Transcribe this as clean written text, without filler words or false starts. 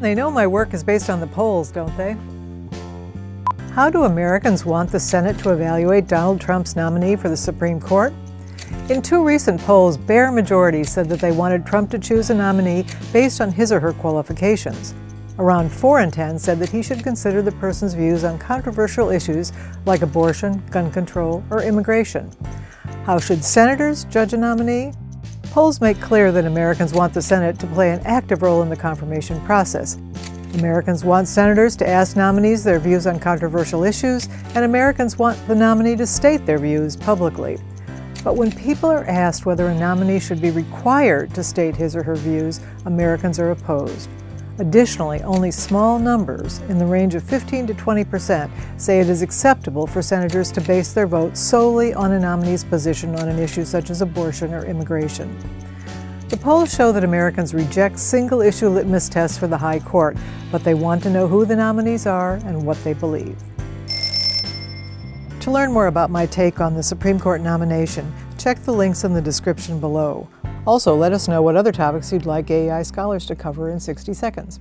They know my work is based on the polls, don't they? How do Americans want the Senate to evaluate Donald Trump's nominee for the Supreme Court? In two recent polls, bare majorities said that they wanted Trump to choose a nominee based on his or her qualifications. Around 4 in 10 said that he should consider the person's views on controversial issues like abortion, gun control, or immigration. How should senators judge a nominee? Polls make clear that Americans want the Senate to play an active role in the confirmation process. Americans want senators to ask nominees their views on controversial issues, and Americans want the nominee to state their views publicly. But when people are asked whether a nominee should be required to state his or her views, Americans are opposed. Additionally, only small numbers, in the range of 15% to 20%, say it is acceptable for senators to base their vote solely on a nominee's position on an issue such as abortion or immigration. The polls show that Americans reject single-issue litmus tests for the High Court, but they want to know who the nominees are and what they believe. To learn more about my take on the Supreme Court nomination, check the links in the description below. Also, let us know what other topics you'd like AEI scholars to cover in 60 seconds.